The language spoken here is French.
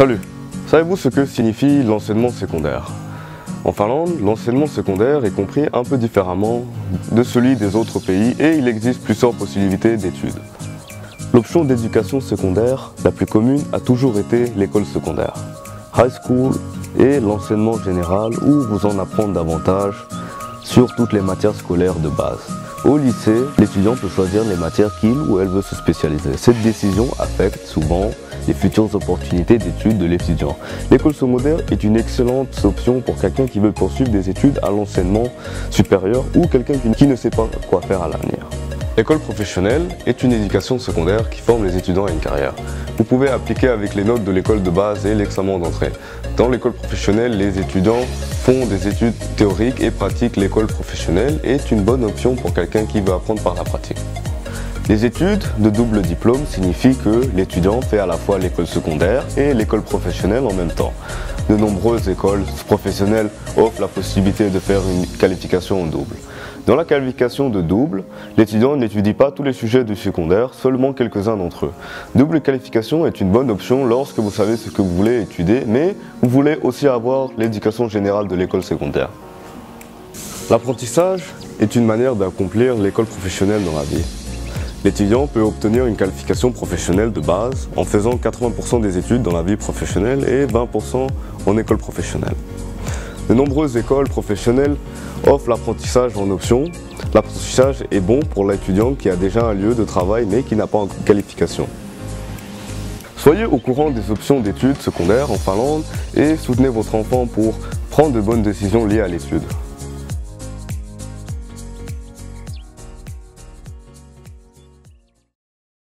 Salut! Savez-vous ce que signifie l'enseignement secondaire? En Finlande, l'enseignement secondaire est compris un peu différemment de celui des autres pays et il existe plusieurs possibilités d'études. L'option d'éducation secondaire la plus commune a toujours été l'école secondaire, high school et l'enseignement général où vous en apprendre davantage sur toutes les matières scolaires de base. Au lycée, l'étudiant peut choisir les matières qu'il ou elle veut se spécialiser. Cette décision affecte souvent les futures opportunités d'études de l'étudiant. L'école secondaire est une excellente option pour quelqu'un qui veut poursuivre des études à l'enseignement supérieur ou quelqu'un qui ne sait pas quoi faire à l'avenir. L'école professionnelle est une éducation secondaire qui forme les étudiants à une carrière. Vous pouvez appliquer avec les notes de l'école de base et l'examen d'entrée. Dans l'école professionnelle, les étudiants font des études théoriques et pratiquent. L'école professionnelle est une bonne option pour quelqu'un qui veut apprendre par la pratique. Les études de double diplôme signifient que l'étudiant fait à la fois l'école secondaire et l'école professionnelle en même temps. De nombreuses écoles professionnelles offrent la possibilité de faire une qualification en double. Dans la qualification de double, l'étudiant n'étudie pas tous les sujets du secondaire, seulement quelques-uns d'entre eux. Double qualification est une bonne option lorsque vous savez ce que vous voulez étudier, mais vous voulez aussi avoir l'éducation générale de l'école secondaire. L'apprentissage est une manière d'accomplir l'école professionnelle dans la vie. L'étudiant peut obtenir une qualification professionnelle de base en faisant 80% des études dans la vie professionnelle et 20% en école professionnelle. De nombreuses écoles professionnelles offrent l'apprentissage en option. L'apprentissage est bon pour l'étudiant qui a déjà un lieu de travail mais qui n'a pas de qualification. Soyez au courant des options d'études secondaires en Finlande et soutenez votre enfant pour prendre de bonnes décisions liées à l'étude.